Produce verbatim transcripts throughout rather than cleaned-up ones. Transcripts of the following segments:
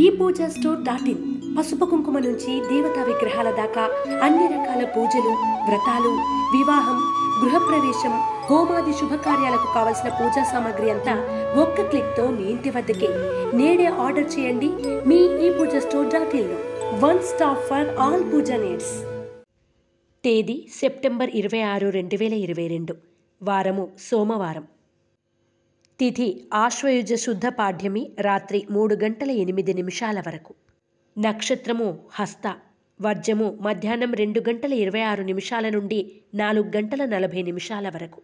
ఈ పూజ store dot in పసుపు కుంకుమ నుంచి దేవతా విగ్రహాల దాకా అన్ని రకాల పూజలు, వ్రతాలు, వివాహం, గృహప్రవేశం, హోమాది శుభకార్యాలకు కావాల్సిన పూజా సామాగ్రి అంతా ఒక్క క్లిక్ తో మీ ఇంటి వద్దకే. నేడే ఆర్డర్ చేయండి మీ ఈ పూజ స్టోర్ డాట్ ఇన్ లో. One stop for all Pooja needs. తేదీ సెప్టెంబర్ ఇరవై ఆరు రెండు వేల ఇరవై రెండు. వారము సోమవారం. తిథి ఆశ్వయుజ శుద్ధ పాఠ్యమి రాత్రి మూడు గంటల ఎనిమిది నిమిషాల వరకు. నక్షత్రము హస్త. వర్జము మధ్యాహ్నం రెండు గంటల ఇరవై ఆరు నిమిషాల నుండి నాలుగు గంటల నలభై నిమిషాల వరకు.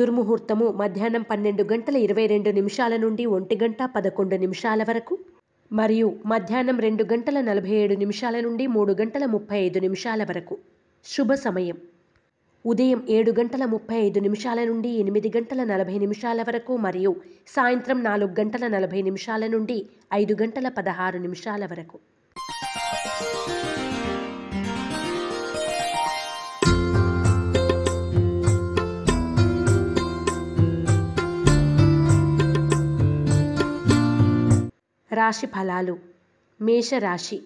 దుర్ముహూర్తము మధ్యాహ్నం పన్నెండు గంటల ఇరవై రెండు నిమిషాల నుండి ఒంటి గంట పదకొండు నిమిషాల వరకు మరియు మధ్యాహ్నం రెండు గంటల నలభై ఏడు నిమిషాల నుండి మూడు గంటల ముప్పై ఐదు నిమిషాల వరకు. శుభ సమయం ఉదయం ఏడు గంటల ముప్పై ఐదు నిమిషాల నుండి ఎనిమిది గంటల నలభై నిమిషాల వరకు మరియు సాయంత్రం నాలుగు గంటల నలభై నిమిషాల నుండి ఐదు గంటల పదహారు నిమిషాల వరకు. రాశి ఫలాలు. మేష రాశి.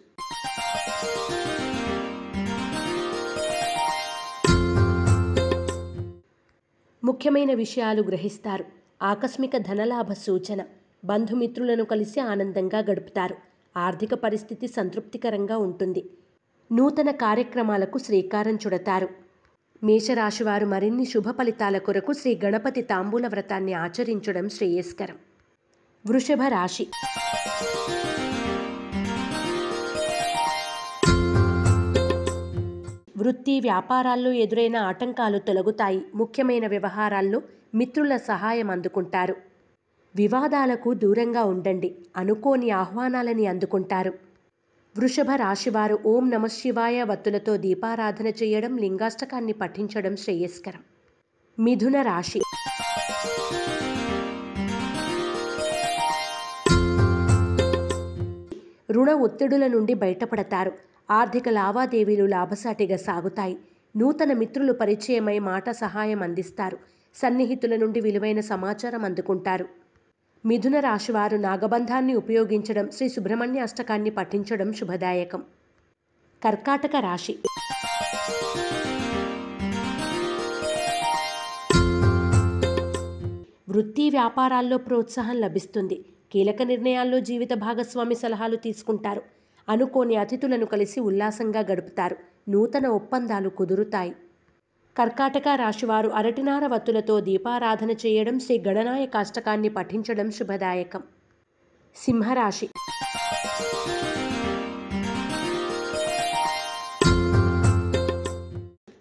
ముఖ్యమైన విషయాలు గ్రహిస్తారు. ఆకస్మిక ధనలాభ సూచన. బంధుమిత్రులను కలిసి ఆనందంగా గడుపుతారు. ఆర్థిక పరిస్థితి సంతృప్తికరంగా ఉంటుంది. నూతన కార్యక్రమాలకు శ్రీకారం చుడతారు. మేషరాశివారు మరిన్ని శుభ ఫలితాల కొరకు శ్రీ గణపతి తాంబూల వ్రతాన్ని ఆచరించడం శ్రేయస్కరం. వృషభ రాశి. వృత్తి వ్యాపారాల్లో ఎదురైన ఆటంకాలు తొలగుతాయి. ముఖ్యమైన వ్యవహారాల్లో మిత్రుల సహాయం అందుకుంటారు. వివాదాలకు దూరంగా ఉండండి. అనుకోని ఆహ్వానాలని అందుకుంటారు. వృషభ రాశివారు ఓం నమశివాయ వత్తులతో దీపారాధన చేయడం, లింగాష్టకాన్ని పఠించడం శ్రేయస్కరం. మిథున రాశి. రుణ ఒత్తిడుల నుండి బయటపడతారు. ఆర్థిక లావాదేవీలు లాభసాటిగా సాగుతాయి. నూతన మిత్రులు పరిచయమై మాట సహాయం అందిస్తారు. సన్నిహితుల నుండి విలువైన సమాచారం అందుకుంటారు. మిథున రాశివారు నాగబంధాన్ని ఉపయోగించడం, శ్రీ సుబ్రహ్మణ్య అష్టకాన్ని పఠించడం శుభదాయకం. కర్కాటక రాశి. వృత్తి వ్యాపారాల్లో ప్రోత్సాహం లభిస్తుంది. కీలక నిర్ణయాల్లో జీవిత భాగస్వామి సలహాలు తీసుకుంటారు. అనుకోని అతిథులను కలిసి ఉల్లాసంగా గడుపుతారు. నూతన ఒప్పందాలు కుదురుతాయి. కర్కాటక రాశివారు అరటినార వత్తులతో దీపారాధన చేయడం, శ్రీ గణనాయక అష్టకాన్ని పఠించడం శుభదాయకం. సింహరాశి.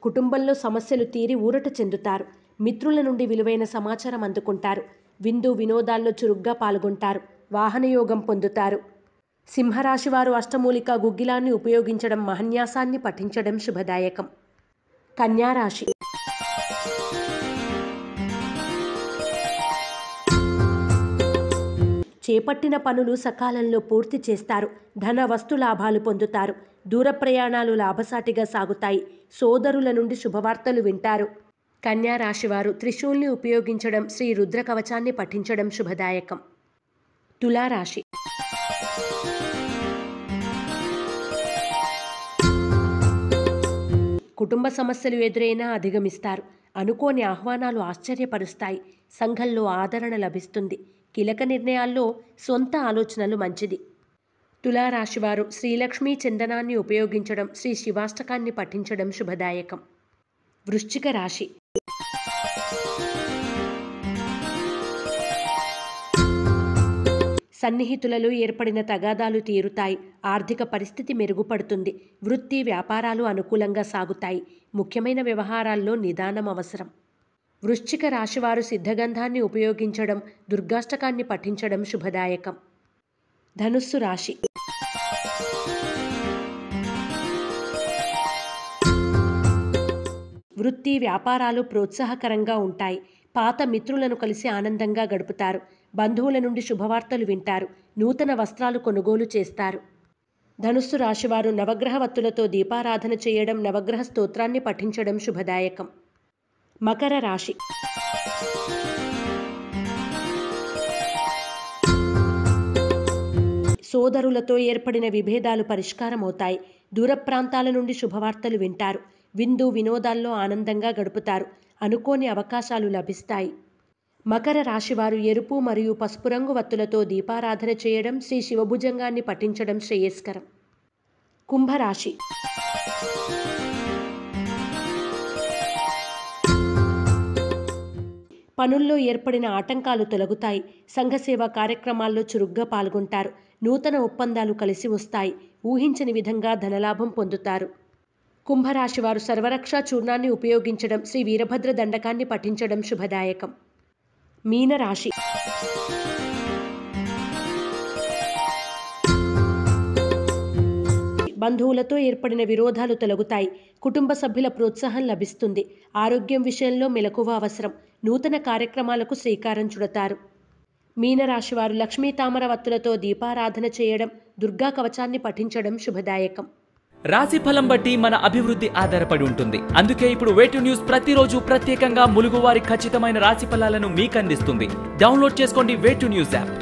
కుటుంబంలో సమస్యలు తీరి ఊరట చెందుతారు. మిత్రుల నుండి విలువైన సమాచారం అందుకుంటారు. విందు వినోదాల్లో చురుగ్గా పాల్గొంటారు. వాహనయోగం పొందుతారు. సింహరాశివారు అష్టమూలిక గుగ్గిలాన్ని ఉపయోగించడం, మహన్యాసాన్ని పఠించడం శుభదాయకం. కన్యారాశి. చేపట్టిన పనులు సకాలంలో పూర్తి చేస్తారు. ధన వస్తు లాభాలు పొందుతారు. దూర ప్రయాణాలు లాభసాటిగా సాగుతాయి. సోదరుల నుండి శుభవార్తలు వింటారు. కన్యారాశివారు త్రిశూల్ని ఉపయోగించడం, శ్రీ రుద్ర కవచాన్ని పఠించడం శుభదాయకం. తులారాశి. కుటుంబ సమస్యలు ఎదురైనా అధిగమిస్తారు. అనుకోని ఆహ్వానాలు ఆశ్చర్యపరుస్తాయి. సంఘంలో ఆదరణ లభిస్తుంది. కీలక నిర్ణయాల్లో సొంత ఆలోచనలు మంచిది. తులారాశివారు శ్రీలక్ష్మీ చందనాన్ని ఉపయోగించడం, శ్రీ శివాష్టకాన్ని పఠించడం శుభదాయకం. వృశ్చిక రాశి. సన్నిహితులలో ఏర్పడిన తగాదాలు తీరుతాయి. ఆర్థిక పరిస్థితి మెరుగుపడుతుంది. వృత్తి వ్యాపారాలు అనుకూలంగా సాగుతాయి. ముఖ్యమైన వ్యవహారాల్లో నిదానం అవసరం. వృశ్చిక రాశివారు సిద్ధగంధాన్ని ఉపయోగించడం, దుర్గాష్టకాన్ని పఠించడం శుభదాయకం. ధనుస్సు రాశి. వృత్తి వ్యాపారాలు ప్రోత్సాహకరంగా ఉంటాయి. పాత మిత్రులను కలిసి ఆనందంగా గడుపుతారు. బంధువుల నుండి శుభవార్తలు వింటారు. నూతన వస్త్రాలు కొనుగోలు చేస్తారు. ధనుస్సు రాశివారు నవగ్రహ వత్తులతో దీపారాధన చేయడం, నవగ్రహ స్తోత్రాన్ని పఠించడం శుభదాయకం. మకర రాశి. సోదరులతో ఏర్పడిన విభేదాలు పరిష్కారమవుతాయి. దూర ప్రాంతాల నుండి శుభవార్తలు వింటారు. విందు వినోదాల్లో ఆనందంగా గడుపుతారు. అనుకోని అవకాశాలు లభిస్తాయి. మకర రాశివారు ఎరుపు మరియు పసుపు రంగు వత్తులతో దీపారాధన చేయడం, శ్రీ శివభుజంగాన్ని పఠించడం శ్రేయస్కరం. కుంభరాశి. పనుల్లో ఏర్పడిన ఆటంకాలు తొలగుతాయి. సంఘసేవా కార్యక్రమాల్లో చురుగ్గా పాల్గొంటారు. నూతన ఒప్పందాలు కలిసి వస్తాయి. ఊహించని విధంగా ధనలాభం పొందుతారు. కుంభరాశి వారు సర్వరక్షా చూర్ణాన్ని ఉపయోగించడం, శ్రీ వీరభద్ర దండకాన్ని పఠించడం శుభదాయకం. మీనరాశి. బంధువులతో ఏర్పడిన విరోధాలు తొలగుతాయి. కుటుంబ సభ్యుల ప్రోత్సాహం లభిస్తుంది. ఆరోగ్యం విషయంలో మెలకువ అవసరం. నూతన కార్యక్రమాలకు శ్రీకారం చుడతారు. మీనరాశి వారు లక్ష్మీ తామర వత్తులతో దీపారాధన చేయడం, దుర్గా కవచాన్ని పఠించడం శుభదాయకం. రాశి ఫలం బట్టి మన అభివృద్ధి ఆధారపడి ఉంటుంది. అందుకే ఇప్పుడు వేటు న్యూస్ ప్రతిరోజు ప్రత్యేకంగా ములుగువారి ఖచ్చితమైన రాశి ఫలాలను మీకు అందిస్తుంది. డౌన్లోడ్ చేసుకోండి వేటు న్యూస్ యాప్.